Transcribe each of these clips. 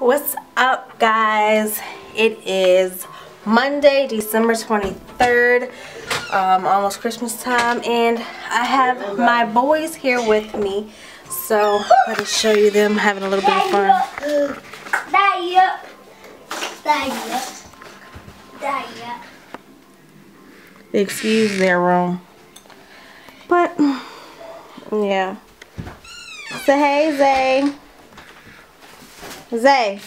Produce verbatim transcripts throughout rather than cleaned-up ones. What's up, guys? It is Monday, December twenty-third, um, almost Christmas time, and I have my boys here with me, so let me show you them having a little bit of fun. Excuse their room, but yeah. So hey, Zay. Zay.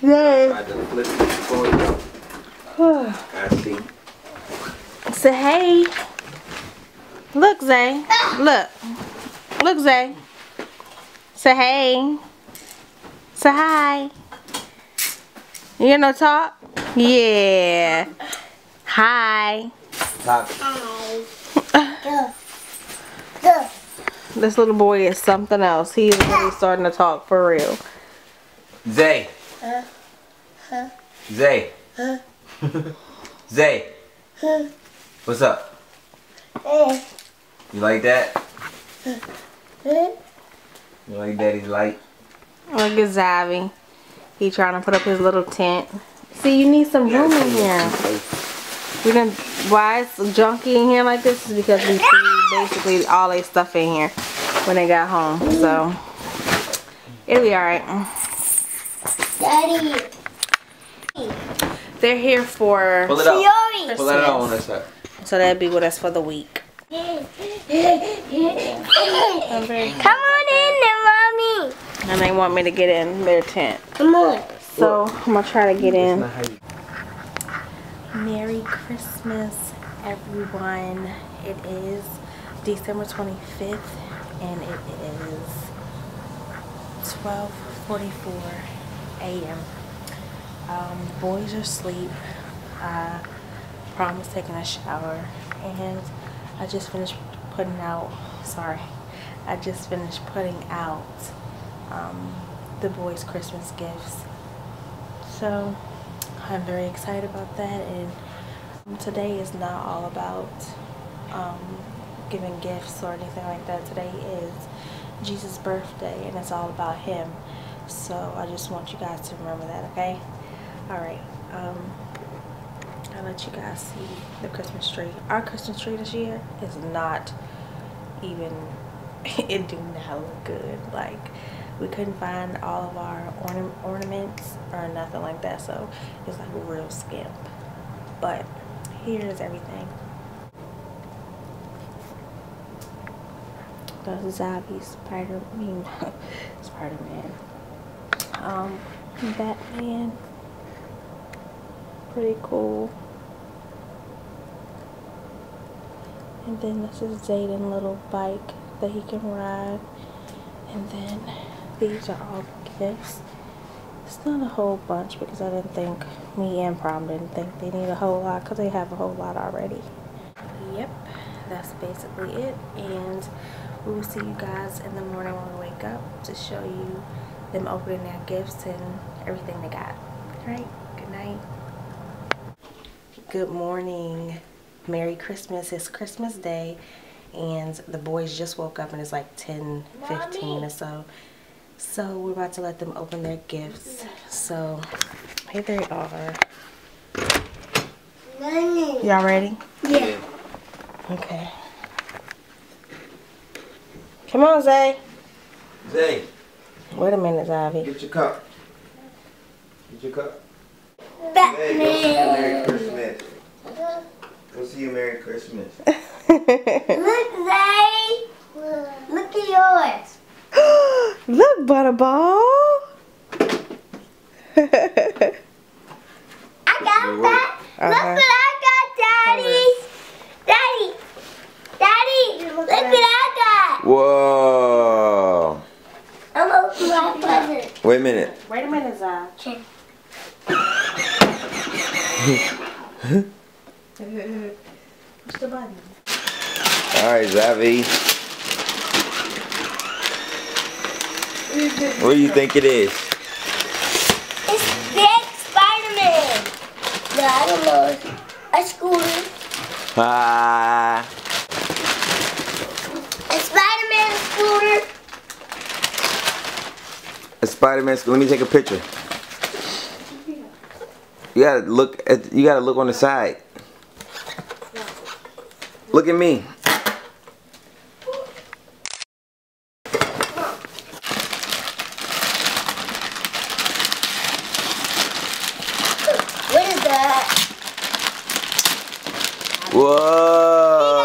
Zay. So hey. Look, Zay. Look. Look, Zay. So hey. So hi. You gonna talk? Yeah. Hi. Hi. This little boy is something else. He is really starting to talk for real. Zay. Huh? Huh? Zay. Huh? Zay. Huh? What's up? Hey. You like that? Huh? You like daddy's light? Look at Zavi. He trying to put up his little tent. See, you need some room in here. We done, why it's junky in here like this is because we feed basically all their stuff in here when they got home. So it'll be alright. Daddy. They're here for Pull it out. Pull that out on this side. So that'd be with us for the week. Come on in there, mommy. And they want me to get in their tent. Come on. So I'm gonna try to get in. Merry Christmas, everyone. It is December twenty-fifth and it is twelve forty-four a m Um, the boys are asleep. Uh, Prom is taking a shower and I just finished putting out, sorry, I just finished putting out um, the boys' Christmas gifts. So I'm very excited about that, and today is not all about um, giving gifts or anything like that. Today is Jesus' birthday and it's all about him. So I just want you guys to remember that, okay? Alright, um, I'll let you guys see the Christmas tree. Our Christmas tree this year is not even, it do not look good. Like, we couldn't find all of our orna ornaments or nothing like that, so it's like a real skimp. But here's everything. Those zombie spider, I mean, Spider-Man, um, Batman, pretty cool. And then this is Zayden's little bike that he can ride. And then these are all gifts. It's not a whole bunch because I didn't think, me and Prom didn't think they need a whole lot because they have a whole lot already. Yep, that's basically it. And we will see you guys in the morning when we wake up to show you them opening their gifts and everything they got. Alright, good night. Good morning. Merry Christmas. It's Christmas Day and the boys just woke up and it's like ten fifteen or so. So we're about to let them open their gifts. So here they are. Y'all ready? Yeah. Okay. Come on, Zay. Zay. Wait a minute, Zavi. Get your cup. Get your cup. Batman. Merry Christmas. We'll see you. Merry Christmas. Look, Zay. Look at yours. Look, Butterball. I got that. Uh-huh. Look what I got, Daddy. Daddy. Daddy. Look what I got. Whoa. I'm opening my present. Wait a minute. Wait a minute, Zah. Push the button. All right, Zavi. What do you think it is? It's big Spider-Man. No, I don't know. A scooter. Ah. It's Spider-Man. It's Spider-Man. Let me take a picture. You gotta look at. You gotta look on the side. Look at me. What is that? Whoa!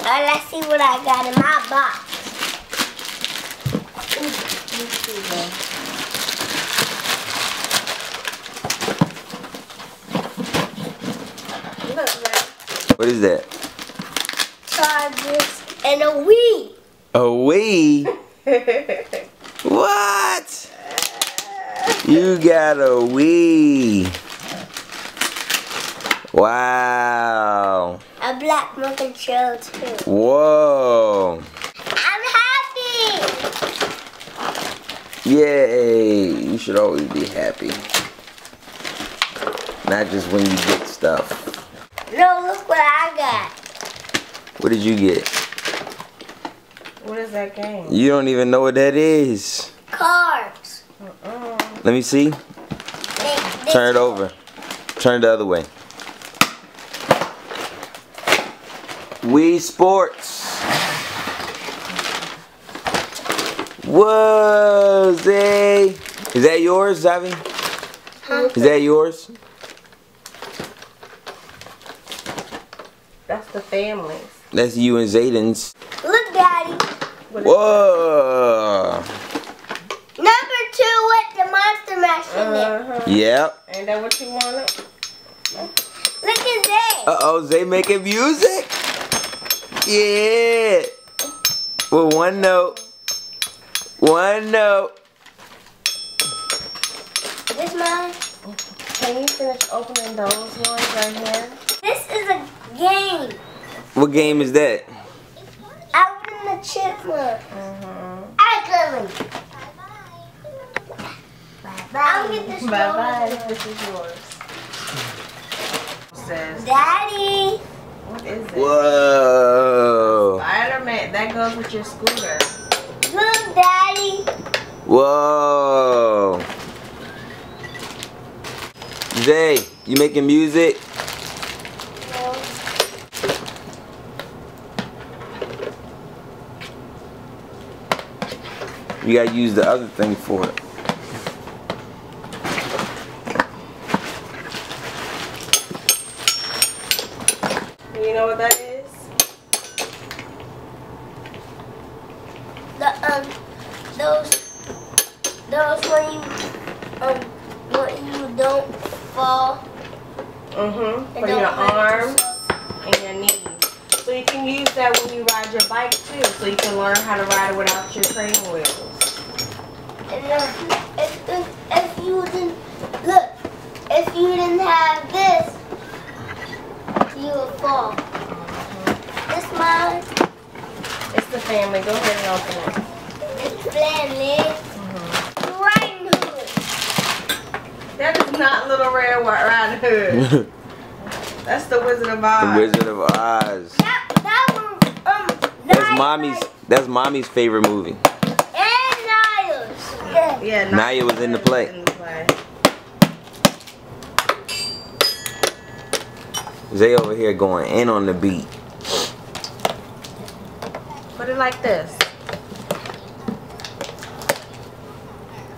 Alright, let's see what I got in my box. What is that? Chargers and a Wii. A Wii? What? You got a Wii. Wow. A black one control too. Whoa. Yay! You should always be happy. Not just when you get stuff. No, look what I got. What did you get? What is that game? You don't even know what that is. Cards. Uh-uh. Let me see. They, they Turn it over. Turn it the other way. Wii Sports. Whoa, Zay. Is that yours, Zavi? Huh? Is that yours? That's the family's. That's you and Zayden's. Look, Daddy. Whoa. Number two with the Monster Mash in uh-huh. it. Yep. Ain't that what you wanted? Look at Zay. Uh-oh, Zay making music? Yeah. Well, one note. One note. This mine. Can you finish opening those ones right here? This is a game. What game is that? Alvin and the Chipmunks. Mm-hmm. I got it. Bye bye. I'll get this. Bye bye. This is yours. Says, Daddy. What is it? Whoa. Spider-Man. That goes with your scooter. Look, Daddy. Whoa. Zay, you making music? No. You gotta use the other thing for it. You know what that is? The, um, those, those when you, um, when you don't fall. Mm-hmm. For your arms and your knees. So you can use that when you ride your bike too, so you can learn how to ride it without your training wheels. And if, if, if, if you didn't, look, if you didn't have this, you would fall. Mm-hmm. This mine. It's the family. Go ahead and open it. It's family. Mm-hmm. Riding Hood. That is not Little Red White Riding Hood. That's the Wizard of Oz. The Wizard of Oz. That, that one, um, that's Naya. mommy's. That's mommy's favorite movie. And Naya's. Yeah. Yeah. Naya, Naya was in the play. In the play. Zay over here going in on the beat. Put it like this.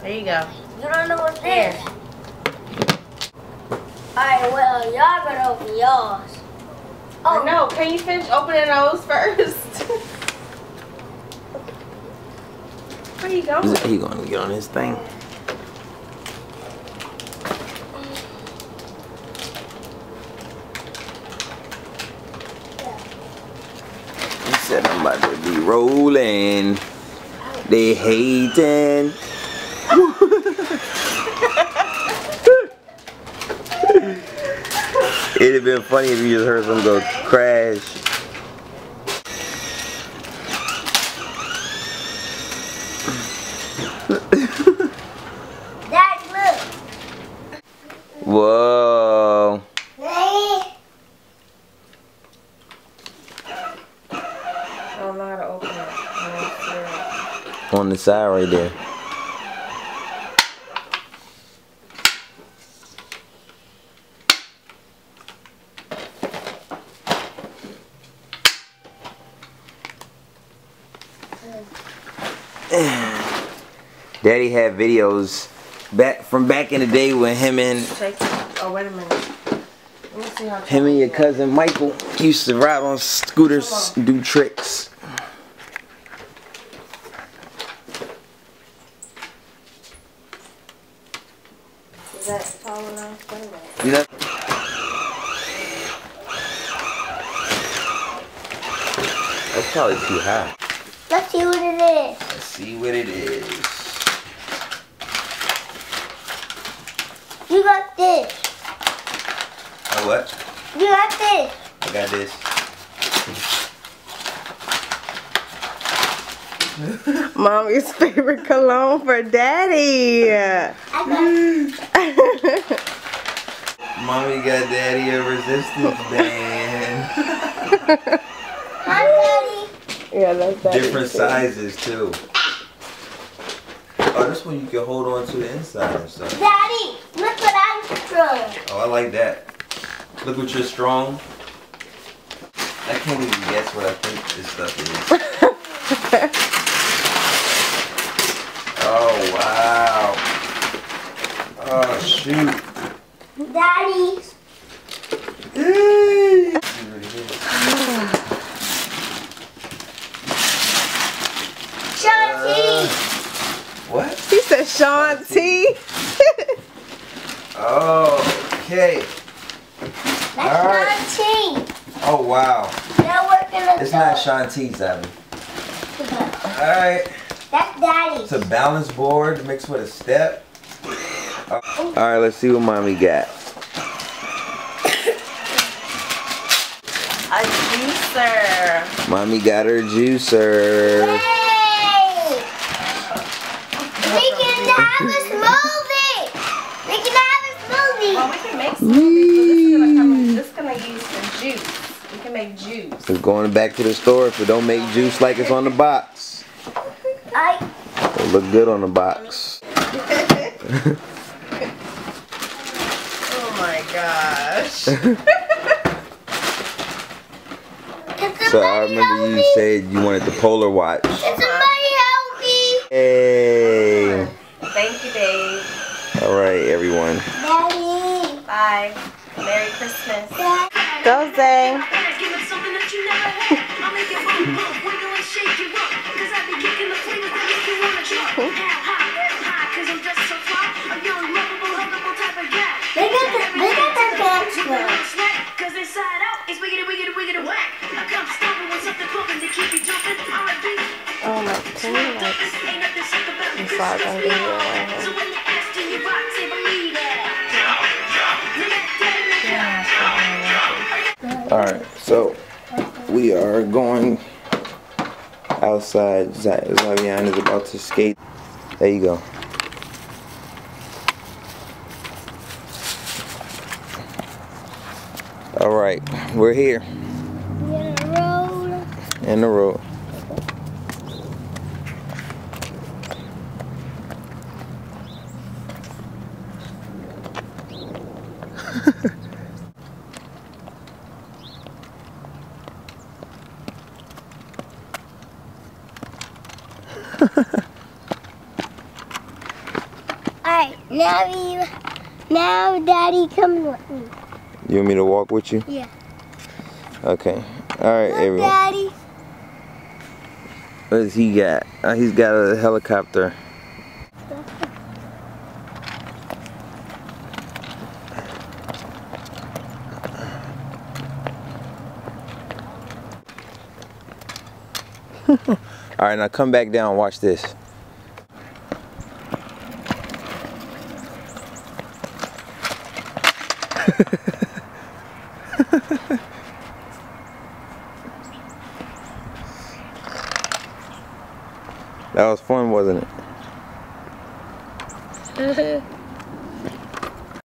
There you go. You don't know what's there. Alright, well, y'all better open yours. Oh no, can you finish opening those first? Where are you going? He's going to get on his thing. I'm about to be rolling. They hating. It'd have been funny if you just heard them go crash. Dad, look. Whoa. I don't know how to open. on the side right there. Daddy had videos back from back in the day when him and oh wait a minute. Let me see how him and your cousin Michael used to ride on scooters and do tricks. Is that tall enough? Wait a minute. That's probably too high. Let's see what it is. Let's see what it is. You got this. Oh, what? You got this. I got this. Mommy's favorite cologne for Daddy. I got Mommy got Daddy a resistance band. Hi, Daddy. Yeah, that's Daddy. Different sizes, too. Oh, this one you can hold on to the inside or something. Daddy, look what I'm strong. Oh, I like that. Look what you're strong. I can't even guess what I think this stuff is. Oh, wow. Oh, shoot. Daddy. Sean T. Uh, What? He said Sean T. Oh, okay. That's all right. Sean T. Oh, wow. It's door. Not Sean T's, Abby. Alright. That's Daddy. It's a balance board mixed with a step. Alright, let's see what Mommy got. A juicer. Mommy got her juicer. Yay! We can have a smoothie. Well, we can make smoothies. This is going to use the juice. We can make juice. We're going back to the store if we don't make juice like it's on the box. I... It'll look good on the box. Oh my gosh. So I remember you said you wanted the Polar Watch. Can somebody help me? Hey. Thank you, babe. All right, everyone. Daddy. Bye. Merry Christmas. Go, Zay. Oh, my goodness. I'm sorry, I'm Alright, so we are going outside. Zavian is about to skate. There you go. Alright, we're here. In the road. In the road. Alright, now you, now Daddy come with me. You want me to walk with you? Yeah. Okay. Alright, everyone. Daddy. What does he got? Uh, he's got a helicopter. Alright, now come back down and watch this. That was fun, wasn't it?